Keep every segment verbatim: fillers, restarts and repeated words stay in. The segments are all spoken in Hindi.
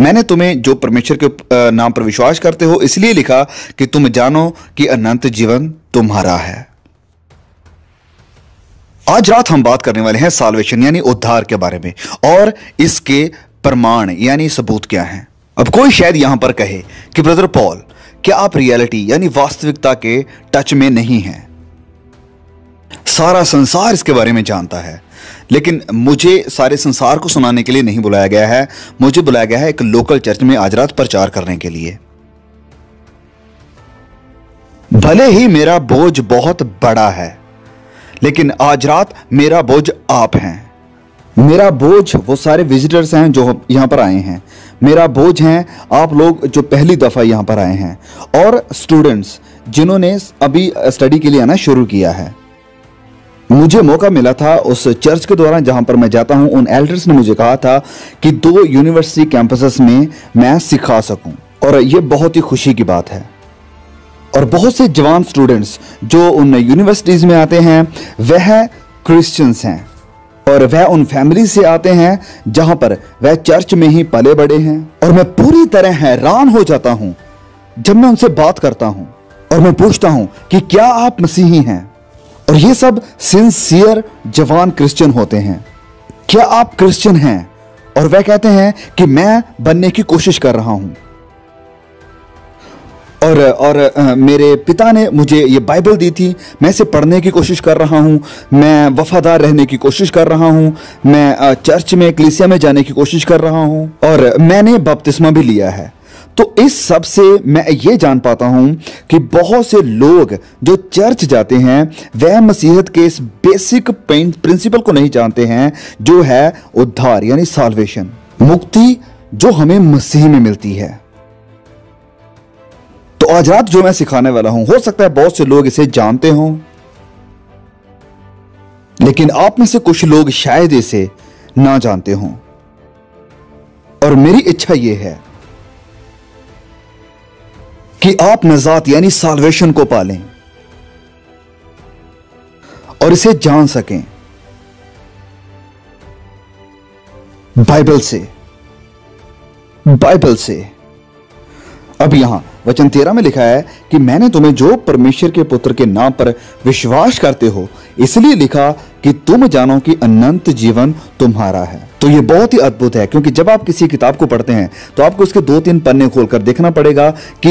मैंने तुम्हें जो परमेश्वर के नाम पर विश्वास करते हो इसलिए लिखा कि तुम जानो कि अनंत जीवन तुम्हारा है। आज रात हम बात करने वाले हैं साल्वेशन यानी उद्धार के बारे में, और इसके प्रमाण यानी सबूत क्या हैं। अब कोई शायद यहां पर कहे कि ब्रदर पॉल, क्या आप रियलिटी यानी वास्तविकता के टच में नहीं हैं? सारा संसार इसके बारे में जानता है, लेकिन मुझे सारे संसार को सुनाने के लिए नहीं बुलाया गया है। मुझे बुलाया गया है एक लोकल चर्च में आज रात प्रचार करने के लिए। भले ही मेरा बोझ बहुत बड़ा है, लेकिन आज रात मेरा बोझ आप हैं। मेरा बोझ वो सारे विजिटर्स हैं जो यहाँ पर आए हैं। मेरा बोझ हैं आप लोग जो पहली दफ़ा यहाँ पर आए हैं, और स्टूडेंट्स जिन्होंने अभी स्टडी के लिए आना शुरू किया है। मुझे मौका मिला था उस चर्च के दौरान जहाँ पर मैं जाता हूँ, उन एल्डर्स ने मुझे कहा था कि दो यूनिवर्सिटी कैंपसेस में मैं सिखा सकूं, और ये बहुत ही खुशी की बात है। और बहुत से जवान स्टूडेंट्स जो उन यूनिवर्सिटीज़ में आते हैं वह क्रिश्चियंस हैं, और वह उन फैमिली से आते हैं जहाँ पर वह चर्च में ही पले बड़े हैं। और मैं पूरी तरह हैरान हो जाता हूँ जब मैं उनसे बात करता हूँ और मैं पूछता हूँ कि क्या आप मसीही हैं, और ये सब सिंसियर जवान क्रिश्चियन होते हैं। क्या आप क्रिश्चियन हैं? और वह कहते हैं कि मैं बनने की कोशिश कर रहा हूं, और और आ, मेरे पिता ने मुझे ये बाइबल दी थी, मैं इसे पढ़ने की कोशिश कर रहा हूं, मैं वफादार रहने की कोशिश कर रहा हूं, मैं चर्च में कलीसिया में जाने की कोशिश कर रहा हूं, और मैंने बपतिस्मा भी लिया है। तो इस सब से मैं ये जान पाता हूं कि बहुत से लोग जो चर्च जाते हैं वह मसीहत के इस बेसिक प्रिंसिपल को नहीं जानते हैं जो है उद्धार यानी साल्वेशन, मुक्ति जो हमें मसीह में मिलती है। तो आज रात जो मैं सिखाने वाला हूं, हो सकता है बहुत से लोग इसे जानते हों, लेकिन आप में से कुछ लोग शायद इसे ना जानते हों, और मेरी इच्छा यह है कि आप नजात यानी साल्वेशन को पालें और इसे जान सकें बाइबल से बाइबल से अब यहां वचन तेरह में लिखा है कि मैंने तुम्हें जो परमेश्वर के पुत्र के नाम पर विश्वास करते हो इसलिए लिखा कि तुम जानो कि अनंत जीवन तुम्हारा है। तो ये बहुत ही अद्भुत है, क्योंकि जब आप किसी किताब को पढ़ते हैं तो आपको उसके दो तीन पन्ने खोलकर देखना पड़ेगा कि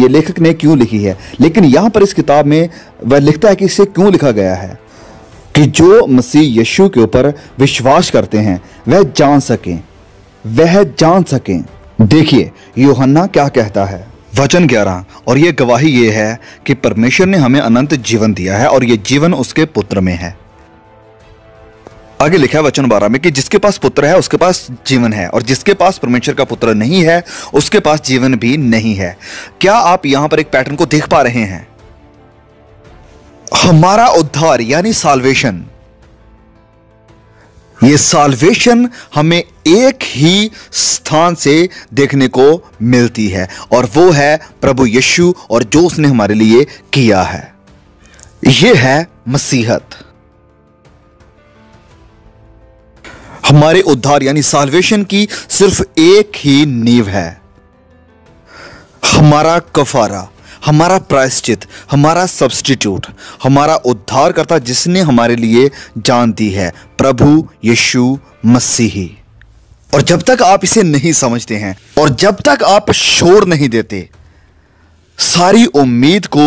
ये लेखक ने क्यों लिखी है, लेकिन यहाँ पर इस किताब में वह लिखता है कि इसे क्यों लिखा गया है, कि जो मसीह यीशु के ऊपर विश्वास करते हैं वह जान सकें वह जान सकें देखिए यूहन्ना क्या कहता है, वचन ग्यारह, और ये गवाही ये है कि परमेश्वर ने हमें अनंत जीवन दिया है और ये जीवन उसके पुत्र में है। आगे लिखा है वचन बारह में कि जिसके पास पुत्र है उसके पास जीवन है, और जिसके पास परमेश्वर का पुत्र नहीं है उसके पास जीवन भी नहीं है। क्या आप यहां पर एक पैटर्न को देख पा रहे हैं? हमारा उद्धार यानी साल्वेशन, ये साल्वेशन हमें एक ही स्थान से देखने को मिलती है, और वो है प्रभु यीशु और जो उसने हमारे लिए किया है। ये है मसीहत। हमारे उद्धार यानी साल्वेशन की सिर्फ एक ही नींव है, हमारा कफारा, हमारा प्रायश्चित, हमारा सब्स्टिट्यूट, हमारा उद्धारकर्ता जिसने हमारे लिए जान दी है, प्रभु यीशु मसीही। और जब तक आप इसे नहीं समझते हैं और जब तक आप शोर नहीं देते, सारी उम्मीद को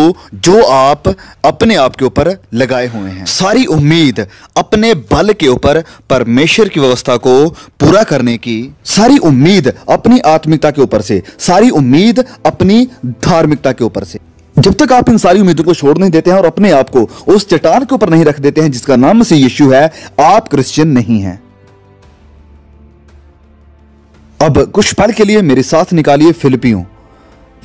जो आप अपने आप के ऊपर लगाए हुए हैं, सारी उम्मीद अपने बल के ऊपर परमेश्वर की व्यवस्था को पूरा करने की, सारी उम्मीद अपनी आत्मिकता के ऊपर से, सारी उम्मीद अपनी धार्मिकता के ऊपर से, जब तक आप इन सारी उम्मीदों को छोड़ नहीं देते हैं और अपने आप को उस चट्टान के ऊपर नहीं रख देते हैं जिसका नाम मसीह यीशु है, आप क्रिश्चियन नहीं हैं। अब कुछ पल के लिए मेरे साथ निकालिए फिलिपियों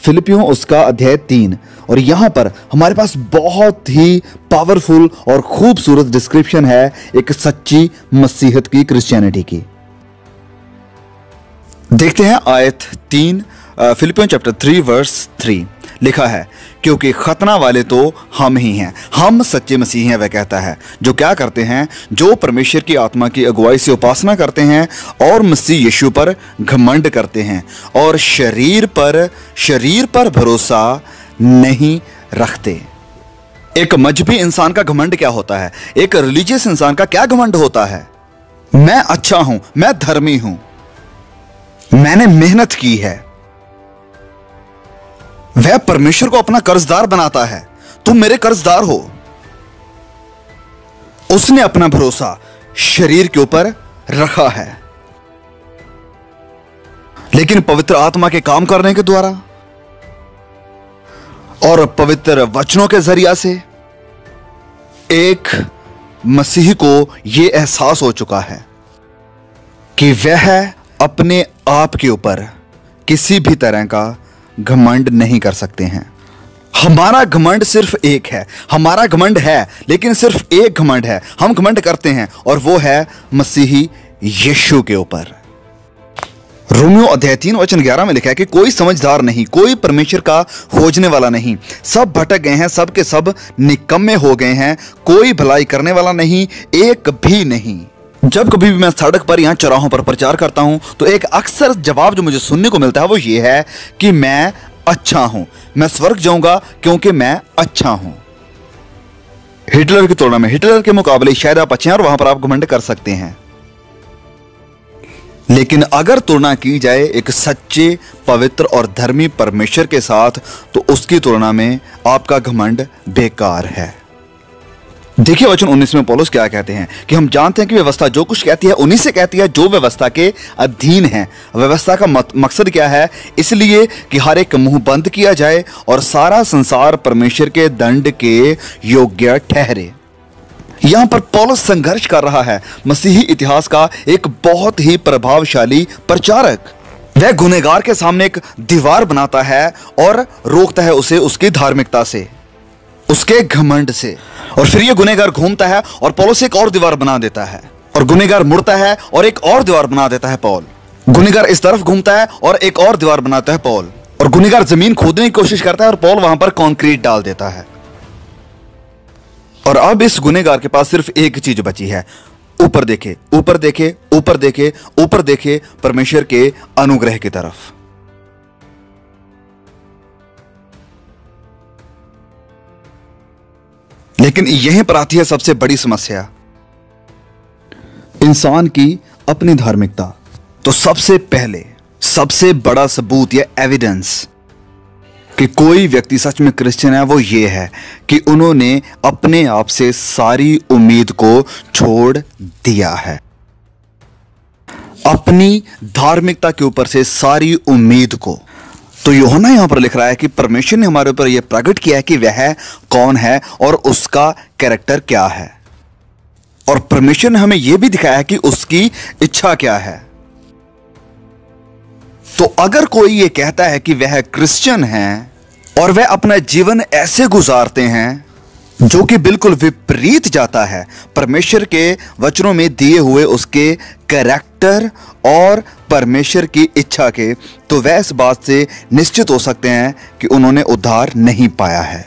फिलिपियों उसका अध्याय तीन, और यहाँ पर हमारे पास बहुत ही पावरफुल और खूबसूरत डिस्क्रिप्शन है एक सच्ची मसीहत की, क्रिश्चियनिटी की। देखते हैं आयत तीन, फिलिपियों चैप्टर थ्री वर्स थ्री, लिखा है, क्योंकि खतना वाले तो हम ही हैं, हम सच्चे मसीह हैं। वह कहता है जो क्या करते हैं, जो परमेश्वर की आत्मा की अगुवाई से उपासना करते हैं और मसीह यीशु पर घमंड करते हैं और शरीर पर शरीर पर भरोसा नहीं रखते। एक मजहबी इंसान का घमंड क्या होता है? एक रिलीजियस इंसान का क्या घमंड होता है? मैं अच्छा हूं, मैं धर्मी हूं, मैंने मेहनत की है। वह परमेश्वर को अपना कर्जदार बनाता है, तुम मेरे कर्जदार हो। उसने अपना भरोसा शरीर के ऊपर रखा है, लेकिन पवित्र आत्मा के काम करने के द्वारा और पवित्र वचनों के जरिया से एक मसीह को यह एहसास हो चुका है कि वह अपने आप के ऊपर किसी भी तरह का घमंड नहीं कर सकते हैं। हमारा घमंड सिर्फ एक है, हमारा घमंड है लेकिन सिर्फ एक घमंड है। हम घमंड करते हैं और वो है मसीही यीशु के ऊपर। रोमियो अध्याय तीन वचन ग्यारह में लिखा है कि कोई समझदार नहीं, कोई परमेश्वर का खोजने वाला नहीं, सब भटक गए हैं, सब के सब निकम्मे हो गए हैं, कोई भलाई करने वाला नहीं, एक भी नहीं। जब कभी भी मैं सड़क पर, यहाँ चौराहों पर प्रचार करता हूँ, तो एक अक्सर जवाब जो मुझे सुनने को मिलता है वो ये है कि मैं अच्छा हूँ, मैं स्वर्ग जाऊँगा क्योंकि मैं अच्छा हूँ। हिटलर की तुलना में, हिटलर के मुकाबले शायद आप अच्छे हैं और वहाँ पर आप घमंड कर सकते हैं, लेकिन अगर तुलना की जाए एक सच्चे, पवित्र और धर्मी परमेश्वर के साथ, तो उसकी तुलना में आपका घमंड बेकार है। देखिए वचन उन्नीस में पौलुस क्या कहते हैं कि हम जानते हैं कि व्यवस्था जो कुछ कहती है उन्हीं से कहती है जो व्यवस्था के अधीन है। व्यवस्था का मकसद क्या है? इसलिए कि हर एक मुंह बंद किया जाए और सारा संसार परमेश्वर के दंड के योग्य ठहरे। यहाँ पर पौलुस संघर्ष कर रहा है। मसीही इतिहास का एक बहुत ही प्रभावशाली प्रचारक वह गुनहगार के सामने एक दीवार बनाता है और रोकता है उसे उसकी धार्मिकता से, उसके घमंड से, और फिर यह गुनहगार घूमता है और पौलुस एक और दीवार बना देता है, और गुनहगार मुड़ता है और एक और दीवार बना देता है पौल। गुनहगार इस तरफ घूमता है और एक और दीवार बनाता है पौल, और गुनहगार जमीन खोदने की कोशिश करता है और पौल वहां पर कंक्रीट डाल देता है। और अब इस गुनहगार के पास सिर्फ एक चीज बची है, ऊपर देखे, ऊपर देखे, ऊपर देखे, ऊपर देखे, परमेश्वर के अनुग्रह की तरफ। लेकिन यहीं पर आती है सबसे बड़ी समस्या, इंसान की अपनी धार्मिकता। तो सबसे पहले, सबसे बड़ा सबूत या एविडेंस कि कोई व्यक्ति सच में क्रिश्चियन है वो ये है कि उन्होंने अपने आप से सारी उम्मीद को छोड़ दिया है, अपनी धार्मिकता के ऊपर से सारी उम्मीद को। तो यूहन्ना यहाँ पर लिख रहा है कि परमेश्वर ने हमारे ऊपर यह प्रकट किया है कि वह कौन है और उसका कैरेक्टर क्या है, और परमेश्वर ने हमें यह भी दिखाया है कि उसकी इच्छा क्या है। तो अगर कोई ये कहता है कि वह क्रिश्चियन है और वह अपना जीवन ऐसे गुजारते हैं जो कि बिल्कुल विपरीत जाता है परमेश्वर के वचनों में दिए हुए उसके कैरेक्टर और परमेश्वर की इच्छा के, तो वह इस बात से निश्चित हो सकते हैं कि उन्होंने उद्धार नहीं पाया है।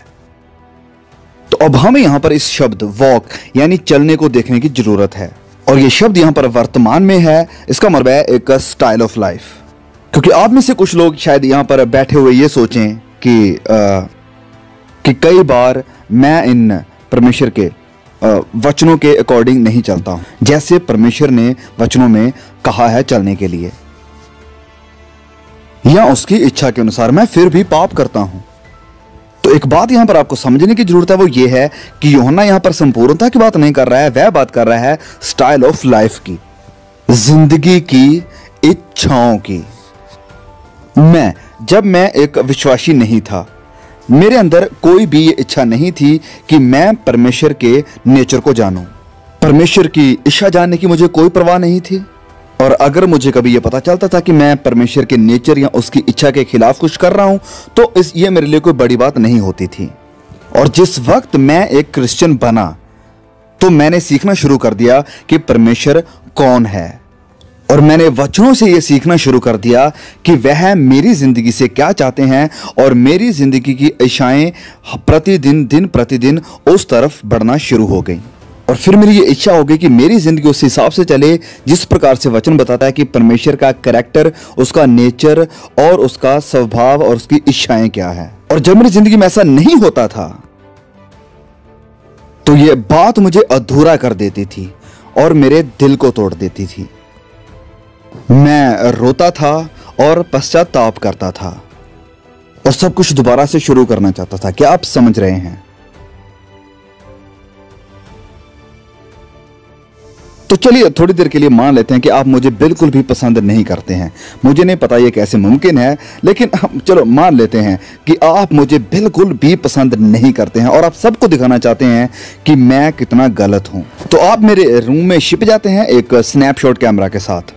तो अब हमें यहाँ पर इस शब्द वॉक यानी चलने को देखने की जरूरत है, और ये शब्द यहाँ पर वर्तमान में है। इसका मतलब है एक स्टाइल ऑफ लाइफ, क्योंकि आप में से कुछ लोग शायद यहाँ पर बैठे हुए ये सोचें कि आ, कि कई बार मैं इन परमेश्वर के वचनों के अकॉर्डिंग नहीं चलता हूं जैसे परमेश्वर ने वचनों में कहा है चलने के लिए, या उसकी इच्छा के अनुसार मैं फिर भी पाप करता हूं। तो एक बात यहां पर आपको समझने की जरूरत है, वो ये है कि यूहन्ना यहां पर संपूर्णता की बात नहीं कर रहा है, वह बात कर रहा है स्टाइल ऑफ लाइफ की, जिंदगी की इच्छाओं की। मैं जब मैं एक विश्वासी नहीं था, मेरे अंदर कोई भी ये इच्छा नहीं थी कि मैं परमेश्वर के नेचर को जानूं, परमेश्वर की इच्छा जानने की मुझे कोई परवाह नहीं थी। और अगर मुझे कभी ये पता चलता था कि मैं परमेश्वर के नेचर या उसकी इच्छा के खिलाफ कुछ कर रहा हूं, तो इस ये मेरे लिए कोई बड़ी बात नहीं होती थी। और जिस वक्त मैं एक क्रिश्चियन बना, तो मैंने सीखना शुरू कर दिया कि परमेश्वर कौन है और मैंने वचनों से ये सीखना शुरू कर दिया कि वह मेरी ज़िंदगी से क्या चाहते हैं और मेरी ज़िंदगी की इच्छाएँ प्रतिदिन दिन प्रतिदिन उस तरफ बढ़ना शुरू हो गई। और फिर मेरी ये इच्छा हो गई कि मेरी ज़िंदगी उस हिसाब से चले जिस प्रकार से वचन बताता है कि परमेश्वर का करैक्टर, उसका नेचर और उसका स्वभाव और उसकी इच्छाएँ क्या है। और जब मेरी ज़िंदगी में ऐसा नहीं होता था तो ये बात मुझे अधूरा कर देती थी और मेरे दिल को तोड़ देती थी। मैं रोता था और पश्चाताप करता था और सब कुछ दोबारा से शुरू करना चाहता था। क्या आप समझ रहे हैं? तो चलिए थोड़ी देर के लिए मान लेते हैं कि आप मुझे बिल्कुल भी पसंद नहीं करते हैं। मुझे नहीं पता ये कैसे मुमकिन है, लेकिन चलो मान लेते हैं कि आप मुझे बिल्कुल भी पसंद नहीं करते हैं और आप सबको दिखाना चाहते हैं कि मैं कितना गलत हूं। तो आप मेरे रूम में छिप जाते हैं एक स्नैपशॉट कैमरा के साथ।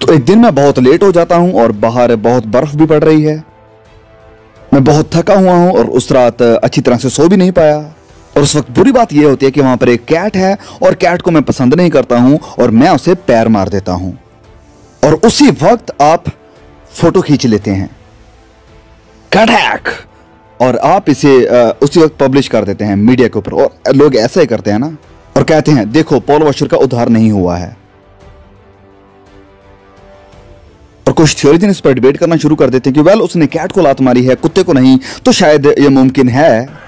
तो एक दिन मैं बहुत लेट हो जाता हूं और बाहर बहुत बर्फ भी पड़ रही है। मैं बहुत थका हुआ हूं और उस रात अच्छी तरह से सो भी नहीं पाया। और उस वक्त बुरी बात यह होती है कि वहां पर एक कैट है और कैट को मैं पसंद नहीं करता हूं और मैं उसे पैर मार देता हूं। और उसी वक्त आप फोटो खींच लेते हैं कटैक और आप इसे उसी वक्त पब्लिश कर देते हैं मीडिया के ऊपर। और लोग ऐसा ही करते हैं ना, और कहते हैं देखो पॉल वॉशर का उद्धार नहीं हुआ है। और कुछ थ्योरीजन इस पर डिबेट करना शुरू कर देते हैं कि वेल उसने कैट को लात मारी है, कुत्ते को नहीं, तो शायद यह मुमकिन है।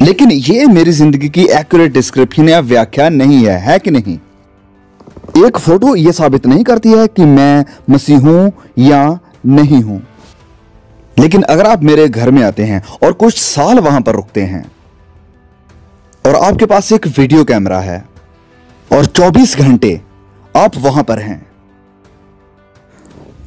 लेकिन यह मेरी जिंदगी की एक्यूरेट डिस्क्रिप्शन या व्याख्या नहीं है, है कि नहीं? एक फोटो यह साबित नहीं करती है कि मैं मसीह हूं या नहीं हूं। लेकिन अगर आप मेरे घर में आते हैं और कुछ साल वहां पर रुकते हैं और आपके पास एक वीडियो कैमरा है और चौबीस घंटे आप वहां पर हैं,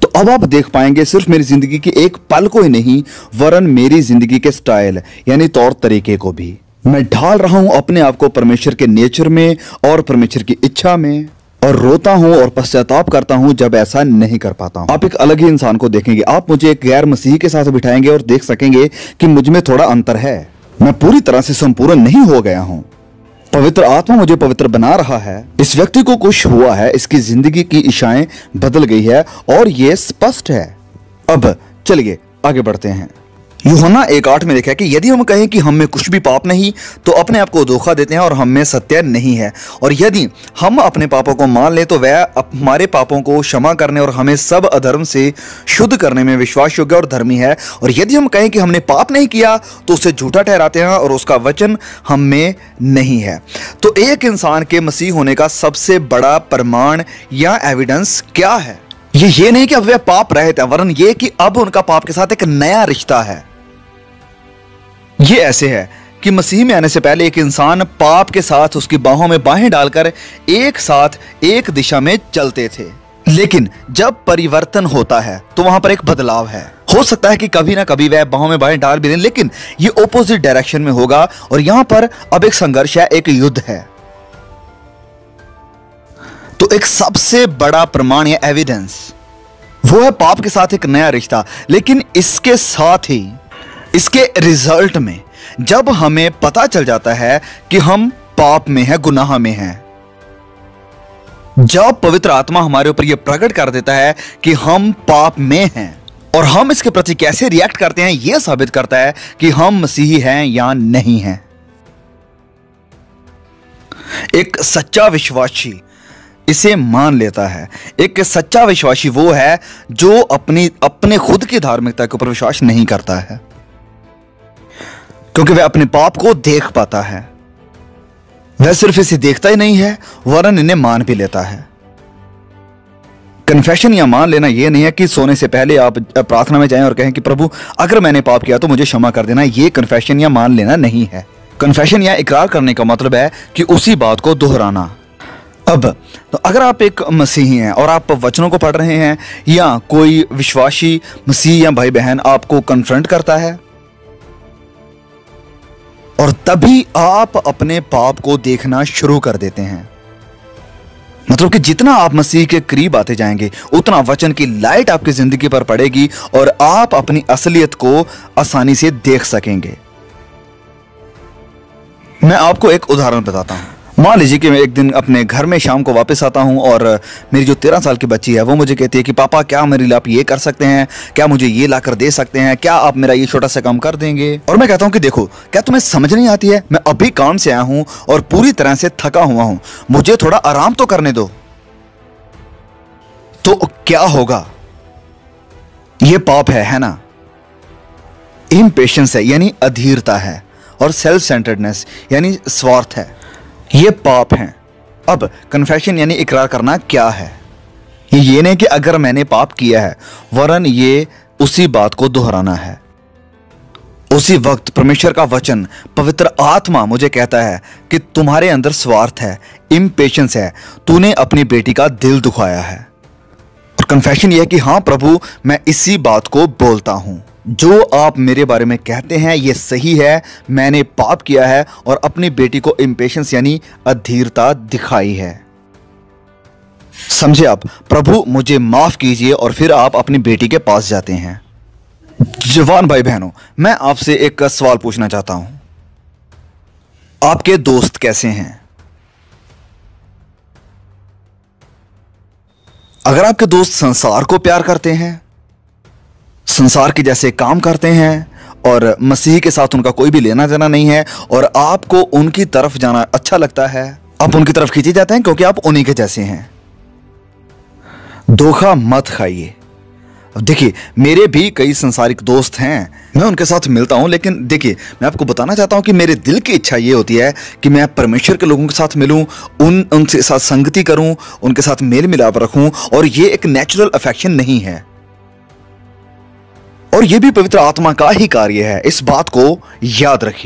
तो अब आप देख पाएंगे सिर्फ मेरी जिंदगी के एक पल को ही नहीं, वरन मेरी जिंदगी के स्टाइल यानी तौर तरीके को भी। मैं ढाल रहा हूं अपने आप को परमेश्वर के नेचर में और परमेश्वर की इच्छा में, और रोता हूं और पश्चाताप करता हूं जब ऐसा नहीं कर पाता हूं। आप एक अलग ही इंसान को देखेंगे। आप मुझे एक गैर मसीही के साथ बिठाएंगे और देख सकेंगे कि मुझ में थोड़ा अंतर है। मैं पूरी तरह से संपूर्ण नहीं हो गया हूं। पवित्र आत्मा मुझे पवित्र बना रहा है। इस व्यक्ति को कुछ हुआ है, इसकी जिंदगी की इच्छाएं बदल गई है और यह स्पष्ट है। अब चलिए आगे बढ़ते हैं। यूहन्ना एक आठ में लिखा है कि यदि हम कहें कि हम में कुछ भी पाप नहीं तो अपने आप को धोखा देते हैं और हम में सत्य नहीं है। और यदि हम अपने पापों को मान लें तो वह हमारे पापों को क्षमा करने और हमें सब अधर्म से शुद्ध करने में विश्वास योग्य और धर्मी है। और यदि हम कहें कि हमने पाप नहीं किया तो उसे झूठा ठहराते हैं और उसका वचन हम में नहीं है। तो एक इंसान के मसीह होने का सबसे बड़ा प्रमाण या एविडेंस क्या है? ये ये नहीं कि अब वह पाप रहित है, वरन ये कि अब उनका पाप के साथ एक नया रिश्ता है। ये ऐसे है कि मसीह में आने से पहले एक इंसान पाप के साथ उसकी बाहों में बाहें डालकर एक साथ एक दिशा में चलते थे, लेकिन जब परिवर्तन होता है तो वहां पर एक बदलाव है। हो सकता है कि कभी ना कभी वह बाहों में बाहें डाल भी दें, लेकिन ये ओपोजिट डायरेक्शन में होगा। और यहां पर अब एक संघर्ष है, एक युद्ध है। तो एक सबसे बड़ा प्रमाण या एविडेंस वो है पाप के साथ एक नया रिश्ता। लेकिन इसके साथ ही इसके रिजल्ट में जब हमें पता चल जाता है कि हम पाप में हैं, गुनाह में हैं, जब पवित्र आत्मा हमारे ऊपर यह प्रकट कर देता है कि हम पाप में हैं और हम इसके प्रति कैसे रिएक्ट करते हैं, यह साबित करता है कि हम मसीही हैं या नहीं हैं। एक सच्चा विश्वासी इसे मान लेता है। एक सच्चा विश्वासी वो है जो अपनी अपने खुद की धार्मिकता के ऊपर विश्वास नहीं करता है, क्योंकि वह अपने पाप को देख पाता है। वह सिर्फ इसे देखता ही नहीं है, वरन इन्हें मान भी लेता है। कन्फेशन या मान लेना यह नहीं है कि सोने से पहले आप प्रार्थना में जाएं और कहें कि प्रभु अगर मैंने पाप किया तो मुझे क्षमा कर देना। यह कन्फेशन या मान लेना नहीं है। कन्फेशन या इकरार करने का मतलब है कि उसी बात को दोहराना। अब तो अगर आप एक मसीही हैं और आप वचनों को पढ़ रहे हैं या कोई विश्वासी मसीह या भाई बहन आपको कन्फ्रंट करता है और तभी आप अपने पाप को देखना शुरू कर देते हैं, मतलब कि जितना आप मसीह के करीब आते जाएंगे उतना वचन की लाइट आपकी जिंदगी पर पड़ेगी और आप अपनी असलियत को आसानी से देख सकेंगे। मैं आपको एक उदाहरण बताता हूं। मान लीजिए कि मैं एक दिन अपने घर में शाम को वापस आता हूँ और मेरी जो तेरह साल की बच्ची है वो मुझे कहती है कि पापा क्या मेरे लिए आप ये कर सकते हैं, क्या मुझे ये ला कर दे सकते हैं, क्या आप मेरा ये छोटा सा काम कर देंगे। और मैं कहता हूँ कि देखो क्या तुम्हें समझ नहीं आती है, मैं अभी काम से आया हूँ और पूरी तरह से थका हुआ हूँ, मुझे थोड़ा आराम तो करने दो। तो क्या होगा? ये पाप है, है ना। इंपेशेंस है यानी अधीरता है, और सेल्फ सेंटर्डनेस यानी स्वार्थ है। ये पाप हैं। अब कन्फेशन यानी इकरार करना क्या है? ये ये नहीं कि अगर मैंने पाप किया है, वरन ये उसी बात को दोहराना है। उसी वक्त परमेश्वर का वचन पवित्र आत्मा मुझे कहता है कि तुम्हारे अंदर स्वार्थ है, इंपेशेंस है, तूने अपनी बेटी का दिल दुखाया है। और कन्फेशन यह है कि हाँ प्रभु, मैं इसी बात को बोलता हूँ, जो आप मेरे बारे में कहते हैं ये सही है, मैंने पाप किया है और अपनी बेटी को इंपेशेंस यानी अधीरता दिखाई है। समझे आप? प्रभु मुझे माफ कीजिए, और फिर आप अपनी बेटी के पास जाते हैं। जवान भाई बहनों, मैं आपसे एक सवाल पूछना चाहता हूं, आपके दोस्त कैसे हैं? अगर आपके दोस्त संसार को प्यार करते हैं, संसार के जैसे काम करते हैं और मसीह के साथ उनका कोई भी लेना देना नहीं है, और आपको उनकी तरफ जाना अच्छा लगता है, आप उनकी तरफ खींचे जाते हैं क्योंकि आप उन्हीं के जैसे हैं, धोखा मत खाइए। देखिए मेरे भी कई संसारिक दोस्त हैं, मैं उनके साथ मिलता हूं, लेकिन देखिए मैं आपको बताना चाहता हूं कि मेरे दिल की इच्छा ये होती है कि मैं परमेश्वर के लोगों के साथ मिलूं, उन उनके साथ संगति करूं, उनके साथ मेल मिलाप रखूं, और ये एक नेचुरल अफेक्शन नहीं है, और यह भी पवित्र आत्मा का ही कार्य है। इस बात को याद रखिए।